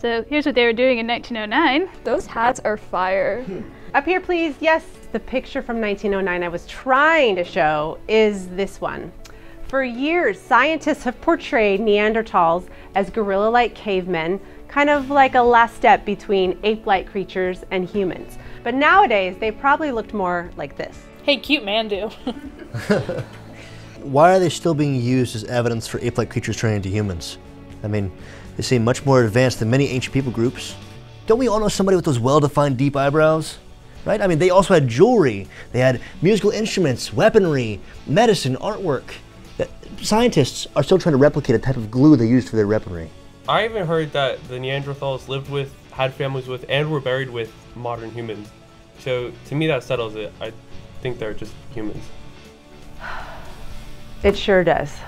So here's what they were doing in 1909. Those hats are fire. Up here, please. Yes, the picture from 1909 I was trying to show is this one. For years, scientists have portrayed Neanderthals as gorilla-like cavemen, kind of like a last step between ape-like creatures and humans. But nowadays, they probably looked more like this. Hey, cute man do. Why are they still being used as evidence for ape-like creatures turning into humans? I mean, they seem much more advanced than many ancient people groups. Don't we all know somebody with those well-defined deep eyebrows? Right? I mean, they also had jewelry, they had musical instruments, weaponry, medicine, artwork. Scientists are still trying to replicate a type of glue they used for their weaponry. I even heard that the Neanderthals lived with, had families with, and were buried with modern humans. So to me that settles it. I think they're just humans. It sure does.